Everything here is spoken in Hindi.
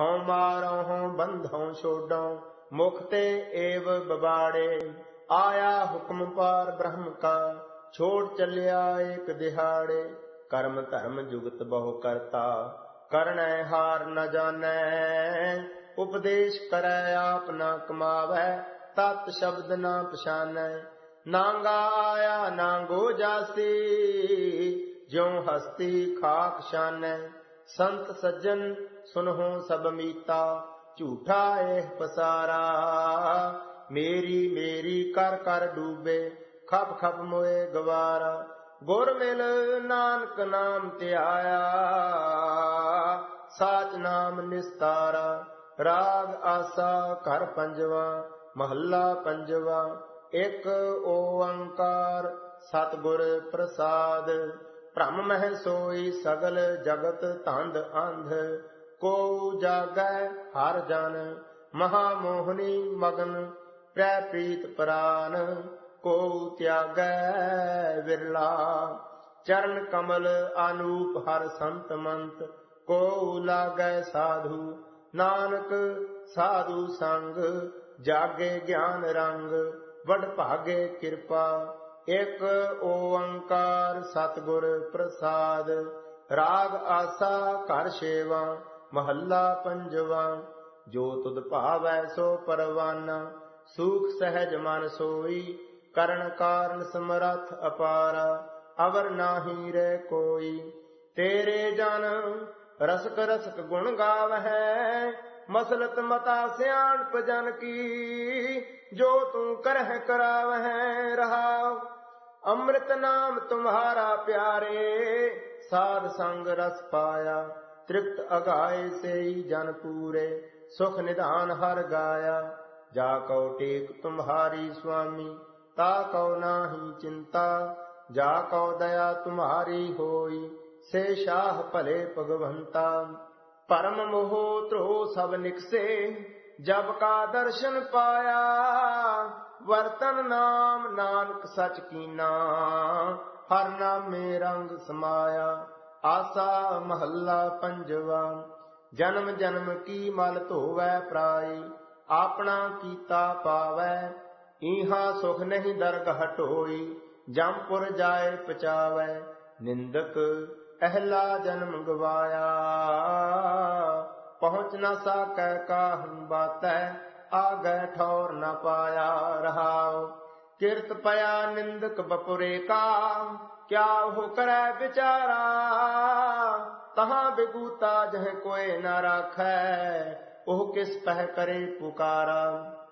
हों मारों हों बंधों छोड़ों मुक्ते एव बबाड़े। आया हुक्म पार ब्रह्म का छोड़ चलिया एक दिहाड़े। कर्म धर्म जुगत बहु करता करने हार न जाने। उपदेश करे आप न कमावे तत् शब्द न पछाने। नांगा आया नांगो जासी ज्यों हस्ती खाक शाने। संत सज्जन सुनहो सब मीता झूठा एह पसारा। मेरी मेरी कर कर डूबे खप खप मोए गवारा। गुर मिल नानक नाम त्याया साच नाम निस्तारा। राग आसा कर पंजवा महला पंजवा। एक ओंकार सतगुर प्रसाद। ब्रह्म मह सोई सगल जगत तंद अंध। को जागै हर जन महामोहनी मगन। प्रिय प्रीत प्राण को त्यागै विरला। चरण कमल अनूप हर संत मंत को लागै साधु। नानक साधु संग जागे ज्ञान रंग। बड़ भागे कृपा एक ओंकार सतगुर प्रसाद। राग आसा कर सेवा महला पंजवा। जो तुद भावै सो परवाना सुख सहज मन सोई। करण कारण समरथ अपारा अवर नाही रे कोई। तेरे जन रसक रसक गुण गावहै मसलत मता सियाणप जन की। जो तू करह करावहै रहाव अमृत नाम तुम्हारा प्यारे। साध संग रस पाया तृप्त अगाए से ही जन पूरे। सुख निदान हर गाया जाको टेक तुम्हारी स्वामी। ताको नाही चिंता जाको दया तुम्हारी होई। से शाह भले भगवंता परम मोह त्रो सब निकसे। जब का दर्शन पाया वर्तन नाम नानक सच कीना। हर नाम में रंग समाया। आसा महला पंजवा। जन्म जन्म की मल धोवै प्राई। आपना कीता पावै इहा सुख नहीं दरगाह टोई। जमपुर जाए पचावै निंदक अहला जन्म गवाया। पहुँच न साकै काहू बातै आगे ठौर न पाया। रहाओ किरत पया निंदक बपुरे का क्या हो करे बेचारा। तहां बिगूता जह कोई न राखै ओह किस पह करे पुकारा।